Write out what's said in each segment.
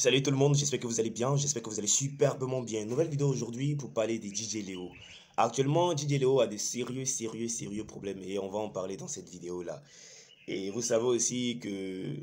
Salut tout le monde, j'espère que vous allez bien, j'espère que vous allez superbement bien. Nouvelle vidéo aujourd'hui pour parler des DJ Léo. Actuellement, DJ Léo a des sérieux problèmes et on va en parler dans cette vidéo-là. Et vous savez aussi que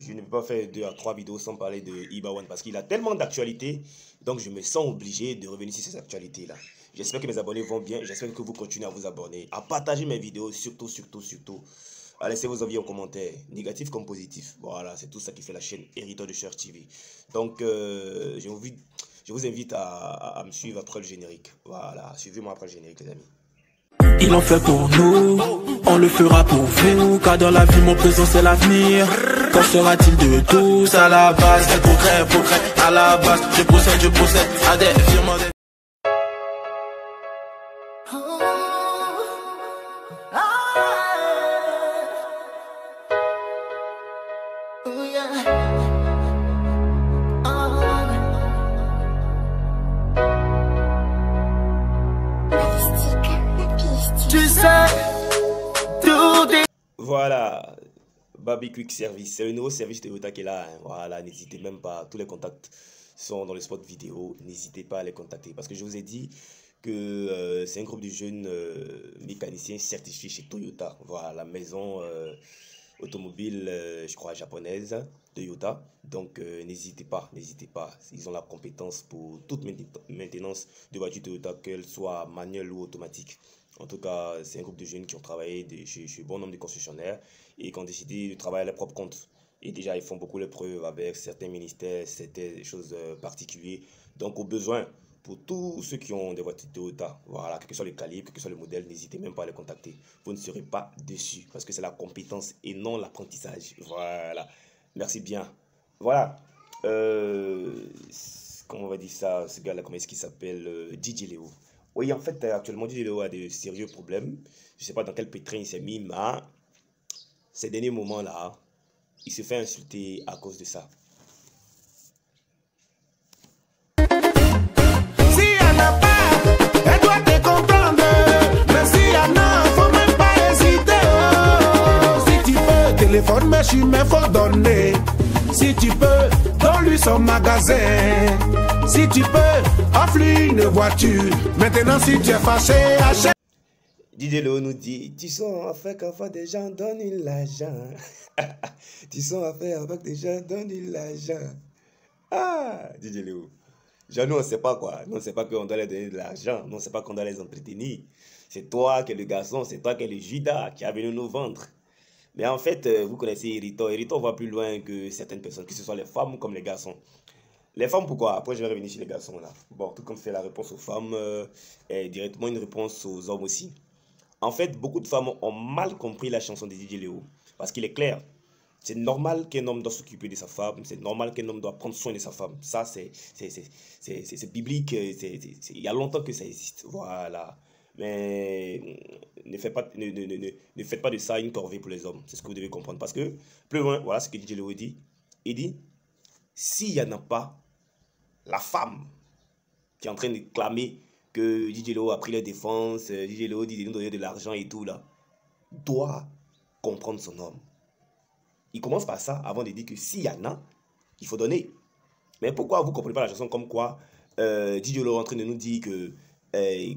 je ne peux pas faire 2 à 3 vidéos sans parler de Iba One parce qu'il a tellement d'actualités, donc je me sens obligé de revenir sur ces actualités-là. J'espère que mes abonnés vont bien, j'espère que vous continuez à vous abonner, à partager mes vidéos, surtout. À laisser vos avis en commentaire, négatif comme positif. Voilà, c'est tout ça qui fait la chaîne Héritor de Search TV. Donc, je vous invite à me suivre après le générique. Voilà, suivez-moi après le générique, les amis. Il en fait pour nous, on le fera pour vous. Car dans la vie, mon présent, c'est l'avenir. Qu'en sera-t-il de tous? À la base, c'est progrès. À la base, je possède à des firmes. Voilà, Baby Quick Service, c'est le nouveau service Toyota qui est là, hein. Voilà, n'hésitez même pas, tous les contacts sont dans les spots vidéo, n'hésitez pas à les contacter. Parce que je vous ai dit que c'est un groupe de jeunes mécaniciens certifiés chez Toyota, voilà, la maison automobile, je crois, japonaise, Toyota. Donc n'hésitez pas, ils ont la compétence pour toute maintenance de voiture Toyota, qu'elle soit manuelle ou automatique. En tout cas, c'est un groupe de jeunes qui ont travaillé chez bon nombre de concessionnaires et qui ont décidé de travailler à leur propre compte. Et déjà, ils font beaucoup les preuves avec certains ministères, certaines choses particulières. Donc, au besoin, pour tous ceux qui ont des voitures Toyota, voilà, quel que soit le calibre, quel que soit le modèle, n'hésitez même pas à les contacter. Vous ne serez pas déçus parce que c'est la compétence et non l'apprentissage. Voilà. Merci bien. Voilà. Comment on va dire ça? Ce gars-là, comment est-ce qu'il s'appelle? DJ Léo. Oui, en fait, actuellement, DJ Léo a de sérieux problèmes. Je ne sais pas dans quel pétrin il s'est mis, mais ces derniers moments-là, il se fait insulter à cause de ça. Si elle n'a pas, elle doit te comprendre. Mais si elle n'a, faut même pas hésiter. Oh. Si tu peux, téléphone, mais je me faut donner. Si tu peux, donne-lui son magasin. Si tu peux, offre-lui une voiture. Maintenant, si tu es fâché, achète. DJ Léo nous dit, tu sens à faire avec des gens, donne-lui l'argent. Tu sens à faire avec des gens, donne-lui l'argent. Ah, DJ Léo. Genre, nous, on ne sait pas quoi. Nous, on ne sait pas qu'on doit leur donner de l'argent. Nous, on ne sait pas qu'on doit les entretenir. C'est toi qui es le garçon, c'est toi qui es le Judas qui a venu nous vendre. Mais en fait, vous connaissez Héritor. Héritor va plus loin que certaines personnes, que ce soit les femmes comme les garçons. Les femmes, pourquoi? Après, je vais revenir chez les garçons, là. Bon, tout comme c'est la réponse aux femmes, est directement une réponse aux hommes aussi. En fait, beaucoup de femmes ont mal compris la chanson de DJ Léo. Parce qu'il est clair, c'est normal qu'un homme doit s'occuper de sa femme, c'est normal qu'un homme doit prendre soin de sa femme. Ça, c'est biblique, il y a longtemps que ça existe. Voilà. Mais ne faites pas de ça une corvée pour les hommes. C'est ce que vous devez comprendre. Parce que, plus loin, voilà ce que DJ Léo dit. Il dit, s'il n'y en a pas, la femme qui est en train de clamer que DJ Léo a pris la défense, DJ Léo dit de nous donner de l'argent et tout là, doit comprendre son homme. Il commence par ça avant de dire que s'il y en a, il faut donner. Mais pourquoi vous ne comprenez pas la chanson comme quoi DJ Léo est en train de nous dire que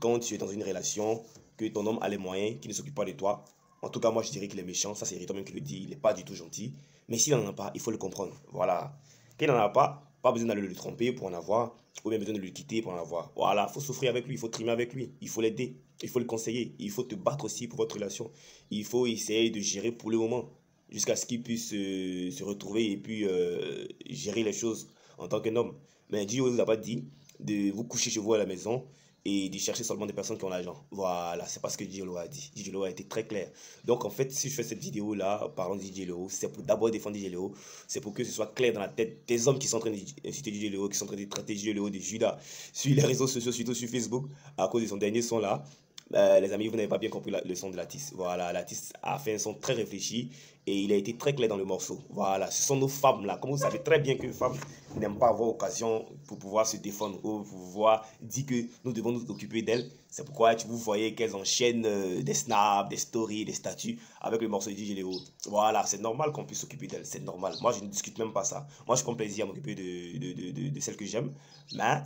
quand tu es dans une relation, que ton homme a les moyens, qu'il ne s'occupe pas de toi? En tout cas, moi je dirais qu'il est méchant, ça c'est Héritor même qui le dit, il n'est pas du tout gentil. Mais s'il n'en a pas, il faut le comprendre. Voilà. Qu'il n'en a pas, pas besoin d'aller le tromper pour en avoir, ou bien besoin de le quitter pour en avoir. Voilà, il faut souffrir avec lui, il faut trimer avec lui, il faut l'aider, il faut le conseiller, il faut te battre aussi pour votre relation. Il faut essayer de gérer pour le moment, jusqu'à ce qu'il puisse se retrouver et puis gérer les choses en tant qu'un homme. Mais Dieu ne vous a pas dit de vous coucher chez vous à la maison et de chercher seulement des personnes qui ont l'argent. Voilà, c'est pas ce que DJ Léo a dit. DJ Léo a été très clair. Donc en fait, si je fais cette vidéo-là, parlant de DJ Léo, c'est pour d'abord défendre DJ Léo, c'est pour que ce soit clair dans la tête des hommes qui sont en train d'insulter DJ Léo, qui sont en train de traiter DJ Léo de Judas sur les réseaux sociaux, surtout sur Facebook, à cause de son dernier son là. Les amis, vous n'avez pas bien compris le son de l'artiste. Voilà, l'artiste a fait un son très réfléchi et il a été très clair dans le morceau. Voilà, ce sont nos femmes là. Comme vous savez très bien que les femmes n'aiment pas avoir occasion pour pouvoir se défendre ou pour pouvoir dire que nous devons nous occuper d'elles. C'est pourquoi vous voyez qu'elles enchaînent des snaps, des stories, des statuts avec le morceau de DJ Léo. Voilà, c'est normal qu'on puisse s'occuper d'elles, c'est normal. Moi, je ne discute même pas ça. Moi, je prends plaisir à m'occuper de celles que j'aime. Mais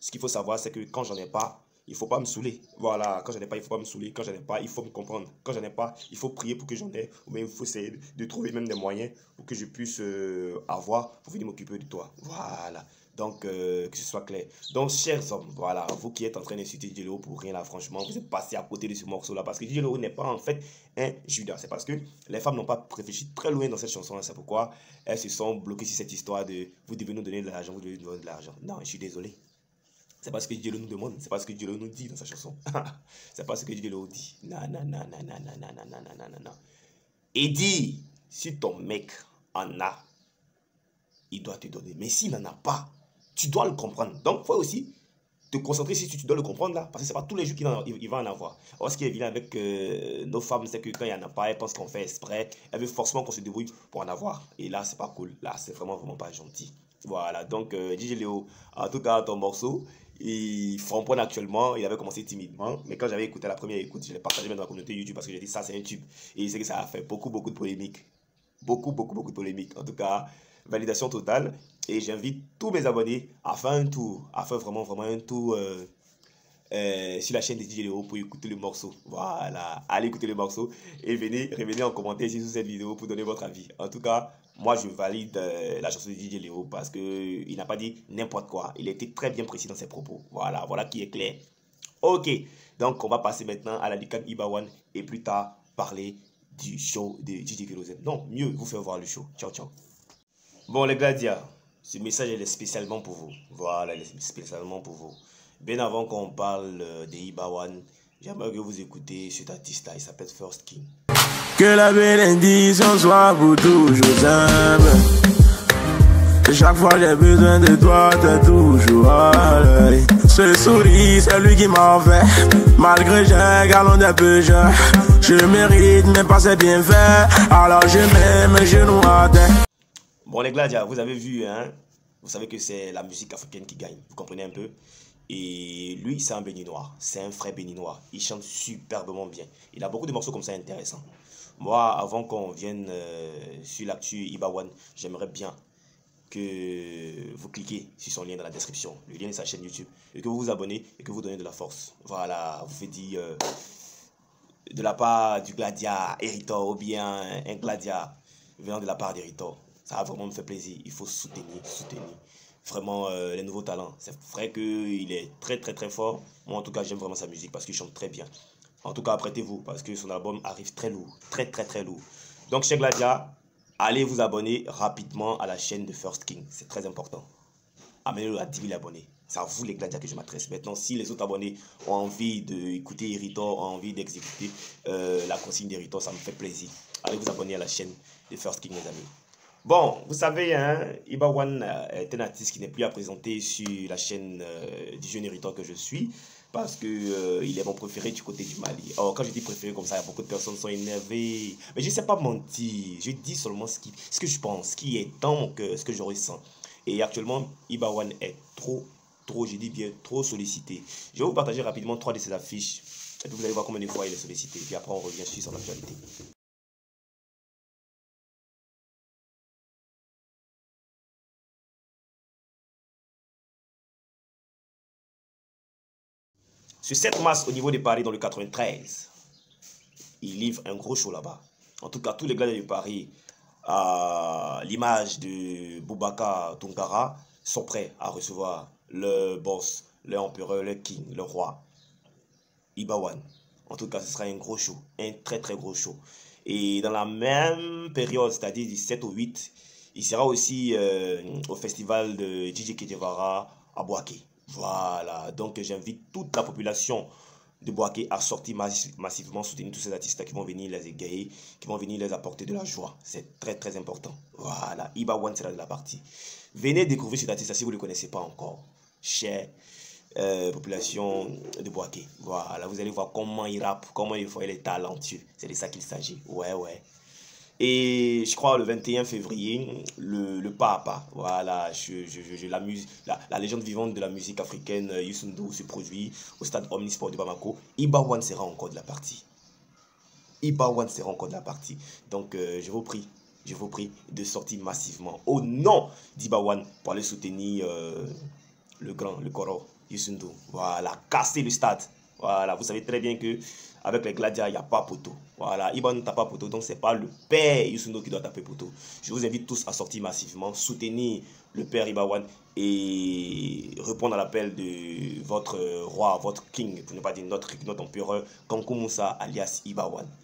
ce qu'il faut savoir, c'est que quand j'en ai pas, il ne faut pas me saouler. Voilà, quand j'en ai pas, il ne faut pas me saouler. Quand j'en ai pas, il faut me comprendre. Quand j'en ai pas, il faut prier pour que j'en ai. Ou même il faut essayer de trouver même des moyens pour que je puisse avoir pour venir m'occuper de toi. Voilà. Donc, que ce soit clair. Donc, chers hommes, voilà, vous qui êtes en train d'insulter DJ Léo pour rien là, franchement, vous êtes passé à côté de ce morceau-là. Parce que DJ Léo n'est pas en fait un Judas. C'est parce que les femmes n'ont pas réfléchi très loin dans cette chanson-là. C'est pourquoi elles se sont bloquées sur cette histoire de vous devez nous donner de l'argent, vous devez nous donner de l'argent. Non, je suis désolé. C'est pas ce que DJ Léo nous demande, c'est pas ce que DJ Léo nous dit dans sa chanson. C'est pas ce que DJ Léo dit. Non. Il dit, si ton mec en a, il doit te donner. Mais s'il n'en a pas, tu dois le comprendre. Donc, il faut aussi te concentrer si tu dois le comprendre là. Parce que c'est pas tous les jours qu'il va en avoir. Or, ce qui est évident avec nos femmes, c'est que quand il n'y en a pas, elles pensent qu'on fait exprès. Elles veulent forcément qu'on se débrouille pour en avoir. Et là, c'est pas cool. Là, c'est vraiment pas gentil. Voilà, donc DJ Léo, en tout cas, ton morceau, il framponne actuellement, il avait commencé timidement, mais quand j'avais écouté la première écoute, je l'ai partagé même dans la communauté YouTube parce que j'ai dit ça, c'est un tube. Et c'est que ça a fait beaucoup de polémiques. Beaucoup de polémiques. En tout cas, validation totale. Et j'invite tous mes abonnés à faire un tour, à faire vraiment un tour sur la chaîne de DJ Léo pour écouter le morceau. Voilà, allez écouter le morceau et venez revenez en commentaire ici sous cette vidéo pour donner votre avis. En tout cas, moi, je valide la chanson de DJ Léo parce qu'il n'a pas dit n'importe quoi. Il était très bien précis dans ses propos. Voilà, voilà qui est clair. Ok, donc on va passer maintenant à la LICAM Iba One et plus tard parler du show de DJ Kedjevara. Non, mieux vous faire voir le show. Ciao. Bon, les Gladia, ce message est spécialement pour vous. Voilà, il est spécialement pour vous. Bien avant qu'on parle de Iba One, j'aimerais que vous écoutez cet artiste-là. Il s'appelle First King. Que la bénédiction soit pour toujours simple. Que chaque fois j'ai besoin de toi, t'es toujours à l'œil. Ce sourire, c'est lui qui m'en fait. Malgré j'ai galon d'un peu jeune. Je mérite, mais pas c'est bien fait. Alors je m'aime et je nous atteins. Bon les Gladia, vous avez vu, hein. Vous savez que c'est la musique africaine qui gagne, vous comprenez un peu. Et lui, c'est un béninois, c'est un frère béninois. Il chante superbement bien. Il a beaucoup de morceaux comme ça intéressants. Moi, avant qu'on vienne sur l'actu Iba One, j'aimerais bien que vous cliquez sur son lien dans la description, le lien de sa chaîne YouTube, et que vous vous abonnez et que vous donnez de la force. Voilà, vous faites dire de la part du Gladia, Héritor, ou bien un Gladia venant de la part d'Héritor. Ça a vraiment me fait plaisir. Il faut soutenir vraiment les nouveaux talents. C'est vrai qu'il est très fort. Moi, en tout cas, j'aime vraiment sa musique parce qu'il chante très bien. En tout cas, apprêtez-vous parce que son album arrive très lourd. Très lourd. Donc, chez Gladia, allez vous abonner rapidement à la chaîne de First King. C'est très important. Amenez-le à 10 000 abonnés. C'est à vous, les Gladia, que je m'adresse. Maintenant, si les autres abonnés ont envie d'écouter Héritor, ont envie d'exécuter la consigne d'Héritor, ça me fait plaisir. Allez vous abonner à la chaîne de First King, les amis. Bon, vous savez, hein, Iba One est un artiste qui n'est plus à présenter sur la chaîne du jeune Héritor que je suis. Parce qu'il est mon préféré du côté du Mali. Or, quand je dis préféré comme ça, beaucoup de personnes sont énervées. Mais je ne sais pas mentir. Je dis seulement ce que je pense, ce qui est dans mon cœur, ce que je ressens. Et actuellement, Iba One est trop, je dis bien, trop sollicité. Je vais vous partager rapidement 3 de ses affiches. Et puis vous allez voir combien de fois il est sollicité. Puis après, on revient sur son actualité. Ce 7 mars, au niveau de Paris, dans le 93, il livre un gros show là-bas. En tout cas, tous les gars de Paris, à l'image de Boubaka Tungara, sont prêts à recevoir le boss, le empereur, le king, le roi, Iba One. En tout cas, ce sera un gros show, un très gros show. Et dans la même période, c'est-à-dire du 7 au 8, il sera aussi au festival de DJ Kedjevara à Boaké. Voilà, donc j'invite toute la population de Boaké à sortir massivement, soutenir tous ces artistes qui vont venir les égayer, qui vont venir les apporter de la joie. C'est très important. Voilà, Iba One sera de la partie. Venez découvrir cet artiste si vous ne le connaissez pas encore. Cher population de Boaké. Voilà, vous allez voir comment il rappe, comment il est talentueux. C'est de ça qu'il s'agit. Ouais. Et je crois le 21 février, le pas à pas. Voilà, la légende vivante de la musique africaine, Youssou N'Dour, se produit au stade Omnisport de Bamako. Iba One sera encore de la partie. Donc, je vous prie de sortir massivement au nom d'Iba One pour aller soutenir le Koro Youssou N'Dour. Voilà, casser le stade. Voilà, vous savez très bien que avec les Gladia, il n'y a pas poteau. Voilà, Iba ne tape pas poteau, donc ce n'est pas le père Youssou N'Dour qui doit taper poteau. Je vous invite tous à sortir massivement, soutenir le père Iba One et répondre à l'appel de votre roi, votre king, pour ne pas dire notre empereur, Kankou Moussa alias Iba One.